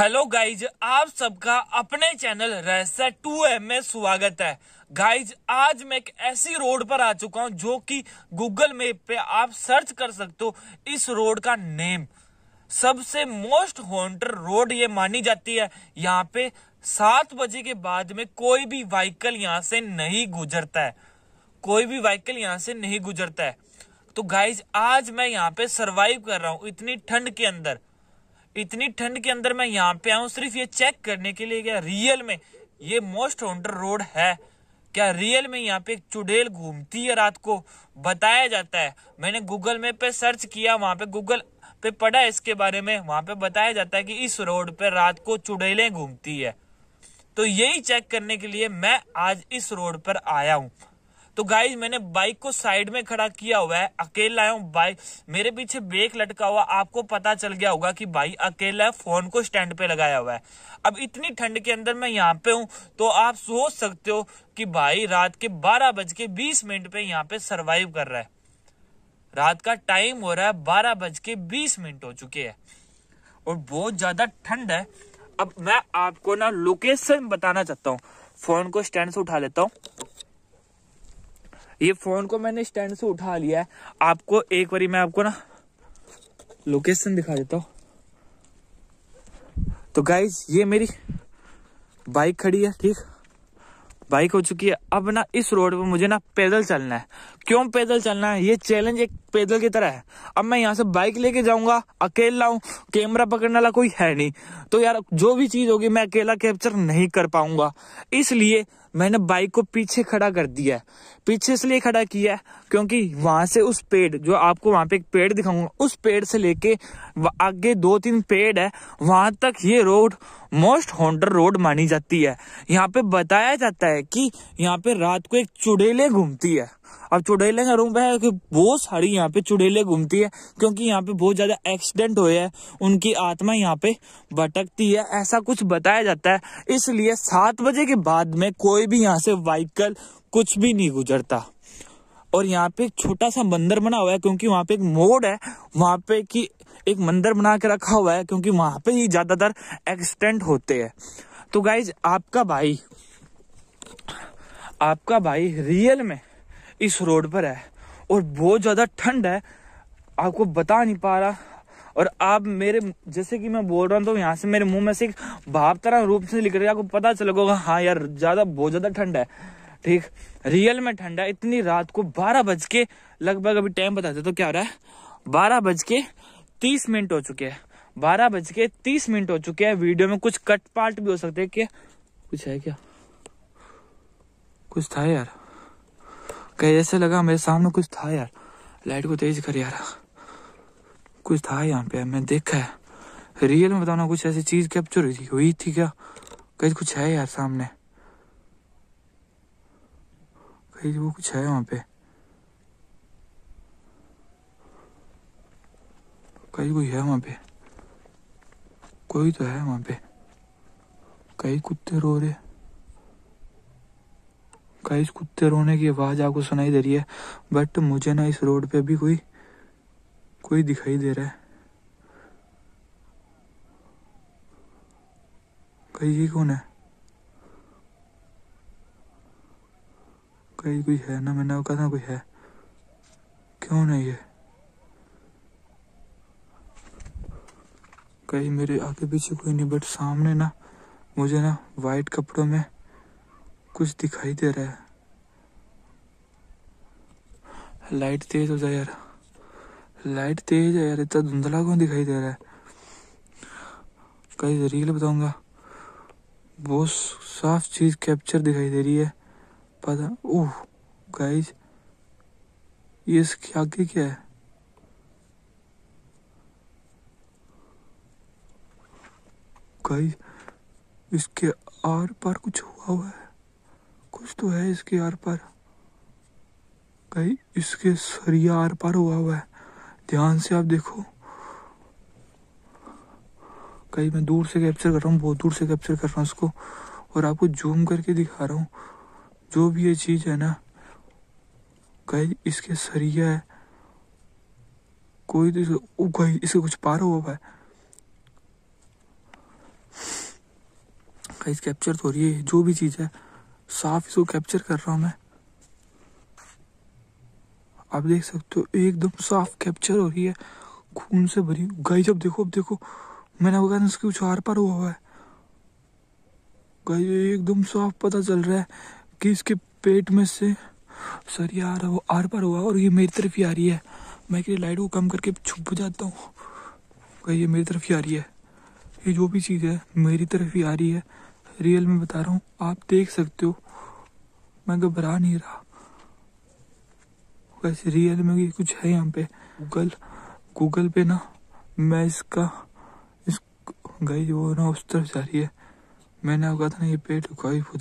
Hello guys, आप सबका अपने चैनल रहस्य 2M में स्वागत है। गाइज, आज मैं एक ऐसी रोड पर आ चुका हूं जो कि गूगल मैप पे आप सर्च कर सकते हो। इस रोड का नेम सबसे मोस्ट हॉन्टेड रोड ये मानी जाती है। यहाँ पे 7 बजे के बाद में कोई भी व्हीकल यहाँ से नहीं गुजरता है, कोई भी व्हीकल यहाँ से नहीं गुजरता है। तो गाइज, आज मैं यहाँ पे सर्वाइव कर रहा हूँ इतनी ठंड के अंदर मैं यहाँ पे आऊँ सिर्फ ये चेक करने के लिए, क्या रियल में ये मोस्ट हॉन्टेड रोड है, क्या रियल में यहाँ पे एक चुड़ैल घूमती है रात को, बताया जाता है। मैंने गूगल मैप पे सर्च किया, वहाँ पे गूगल पे पढ़ा इसके बारे में, वहाँ पे बताया जाता है कि इस रोड पे रात को चुड़ैलें घूमती है। तो यही चेक करने के लिए मैं आज इस रोड पर आया हूँ। तो गाइज, मैंने बाइक को साइड में खड़ा किया हुआ है, अकेला आया हूँ। बाइक मेरे पीछे ब्रेक लटका हुआ, आपको पता चल गया होगा कि भाई अकेला है, फोन को स्टैंड पे लगाया हुआ है। अब इतनी ठंड के अंदर मैं यहाँ पे हूँ तो आप सोच सकते हो कि भाई रात के 12:20 पे यहाँ पे सरवाइव कर रहा है। रात का टाइम हो रहा है, 12:20 हो चुके है और बहुत ज्यादा ठंड है। अब मैं आपको ना लोकेशन बताना चाहता हूँ। फोन को स्टैंड से उठा लेता हूँ, ये फोन को मैंने स्टैंड से उठा लिया है। आपको एक बारी मैं आपको ना लोकेशन दिखा देता हूँ। तो गाइज, ये मेरी बाइक खड़ी है, ठीक, बाइक हो चुकी है। अब ना इस रोड पे मुझे ना पैदल चलना है। क्यों पैदल चलना है? ये चैलेंज एक पैदल की तरह है। अब मैं यहाँ से बाइक लेके जाऊंगा, अकेला हूँ, कैमरा पकड़ने वाला कोई है नहीं, तो यार जो भी चीज होगी मैं अकेला कैप्चर नहीं कर पाऊंगा। इसलिए मैंने बाइक को पीछे खड़ा कर दिया है। पीछे इसलिए खड़ा किया है क्योंकि वहां से उस पेड़, जो आपको वहां पे एक पेड़ दिखाऊंगा, उस पेड़ से लेके आगे 2-3 पेड़ है, वहां तक ये रोड मोस्ट हॉन्टेड रोड मानी जाती है। यहाँ पे बताया जाता है कि यहाँ पे रात को एक चुड़ैले घूमती है। अब चुड़ैले का रूप है कि बहुत सारी यहाँ पे चुड़ैले घूमती है क्योंकि यहाँ पे बहुत ज्यादा एक्सीडेंट हुए हैं, उनकी आत्मा यहाँ पे भटकती है, ऐसा कुछ बताया जाता है। इसलिए 7 बजे के बाद में कोई भी यहाँ से व्हीकल कुछ भी नहीं गुजरता। और यहाँ पे एक छोटा सा मंदिर बना हुआ है क्योंकि वहाँ पे एक मोड़ है, वहाँ पे की एक मंदिर बना के रखा हुआ है क्योंकि वहाँ पे ही ज्यादातर एक्सीडेंट होते हैं। तो गाइज, आपका भाई रियल में इस रोड पर है और बहुत ज्यादा ठंड है, आपको बता नहीं पा रहा। और आप मेरे, जैसे कि मैं बोल रहा हूँ तो यहाँ से मेरे मुंह में से एक भाप तरह रूप से निकल गया, आपको पता चलेगा हाँ यार बहुत ज्यादा ठंड है, ठीक, रियल में ठंड है। इतनी रात को 12 बज के लगभग, अभी टाइम बता दे तो क्या हो रहा है, 12:30 हो चुके हैं, 12:30 हो चुके हैं। वीडियो में कुछ कट पार्ट भी हो सकते हैं, क्या कुछ है, क्या कुछ था यार, कहीं ऐसे लगा मेरे सामने कुछ था यार, लाइट को तेज कर यार, कुछ था यहाँ पे, मैं देखा है रियल में, बताना कुछ ऐसी चीज कैप्चर हुई थी क्या, कहीं कुछ है यार सामने, कहीं वो कुछ है वहां पे, कहीं कोई है वहां पे, कोई तो है वहां पे, कहीं कुत्ते रो रहे। गाइस, कुत्ते रोने की आवाज आपको सुनाई दे रही है, बट मुझे ना इस रोड पे भी कोई दिखाई दे रहा है। कहीं ये कौन है, कहीं कोई है ना, मैंने कहा था कोई है, क्यों नहीं है? कहीं मेरे आगे पीछे कोई नहीं, बट सामने ना मुझे ना वाइट कपड़ों में कुछ दिखाई दे रहा है। लाइट तेज हो जाए यार, लाइट तेज है यार, इतना धुंधला क्यों दिखाई दे रहा है? कहीं रील बताऊंगा, बहुत साफ चीज कैप्चर दिखाई दे रही है, पता, ओह गाइस, ये इसके आगे क्या है? गाइस, इसके आर पार कुछ हुआ है, कुछ तो है इसके आर पार, कहीं इसके सरिया आर पार हुआ है, ध्यान से आप देखो। कहीं मैं दूर से कैप्चर कर रहा हूँ, बहुत दूर से कैप्चर कर रहा हूँ उसको, और आपको जूम करके दिखा रहा हूँ। जो भी ये चीज है ना, कहीं इसके सरिया है, कोई तो इसके, ओ कहीं इसके कुछ पार हुआ है, गाइस कैप्चर तो हो रही है, जो भी चीज़ है साफ इसको कैप्चर कर रहा हूँ मैं। आप देख सकते हो एकदम साफ कैप्चर हो रही है, खून से भरी गाइस। अब देखो मैंने वो कहा उसके कुछ आर पार हुआ है गाइस, एकदम साफ पता चल रहा है कि इसके पेट में से सर यार वो आर पार हुआ और ये मेरी तरफ ही आ रही है। मैं कि लाइट को कम करके छुप जाता हूँ गाइस, ये मेरी तरफ ही आ रही है, ये जो भी चीज़ है मेरी तरफ ही आ रही है, रियल में बता रहा हूँ। आप देख सकते हो मैं घबरा नहीं रहा, वैसे रियल में ये कुछ है यहाँ पे। गूगल पे ना मैं इस गई वो ना उस तरफ जा रही है, मैंने आपको कहा था ना ये पेट गाई। वो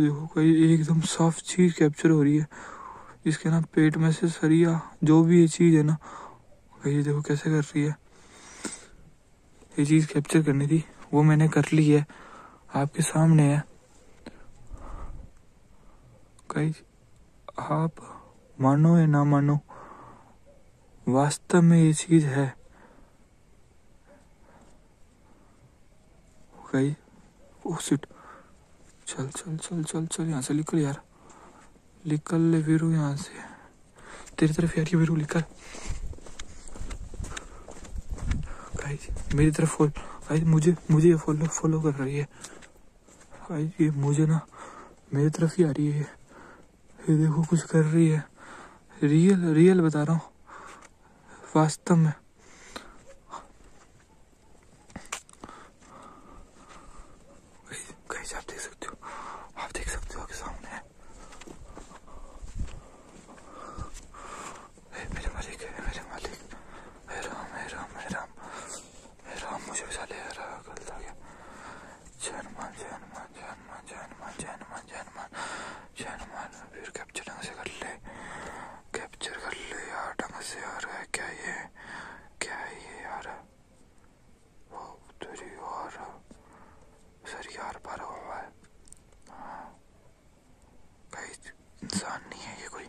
देखो कहीं एकदम साफ चीज़ कैप्चर हो रही है, इसके ना पेट में से सरिया जो भी ये चीज़ है ना कहीं देखो कैसे कर रही है। ये चीज़ कैप्चर करनी थी वो मैंने कर ली है, आपके सामने है गाइस। आप मानो या ना मानो वास्तव में ये चीज़ है गाइस। ओह शिट, चल चल चल चल चल यहाँ से निकल यार, निकल ले वीरू यहाँ से, तेरी तरफ यार ये वीरू निकल मेरी तरफ। गाइस मुझे फॉलो कर रही है गाइस, ये मुझे ना मेरी तरफ ही आ रही है। ये देखो कुछ कर रही है, रियल बता रहा हूँ, वास्तव में। गाइस आप देख सकते हो आपके सामने है। मेरे मालिक हे राम मुझे बचा ले, गलत आ गया। जैन मान फिर कैप्चर ढंग से कर ले यार, ढंग से यार। क्या ये यार वो तेरी और सर यार पार हुआ है। गाइस इंसान नहीं है ये कोई,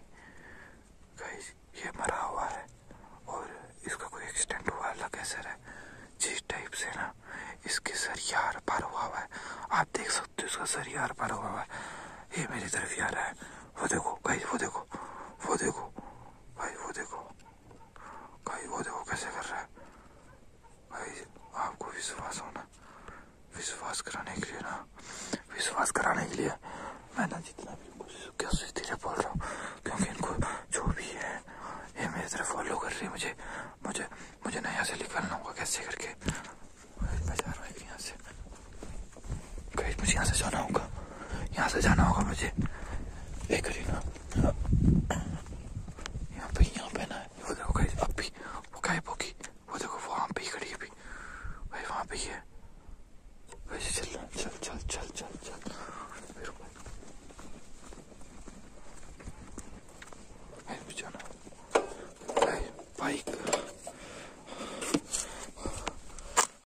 गाइस ये मरा हुआ है और इसका कोई एक्सीडेंट हुआ, अलग असर है चीज टाइप से ना, इसके सर यार पार हुआ है। आप देख सकते हो इसका सर यार पार हुआ है, ये मेरी तरफ ही आ रहा है। वो देखो कैसे कर रहा है भाई। आपको विश्वास होना, विश्वास कराने के लिए मैंने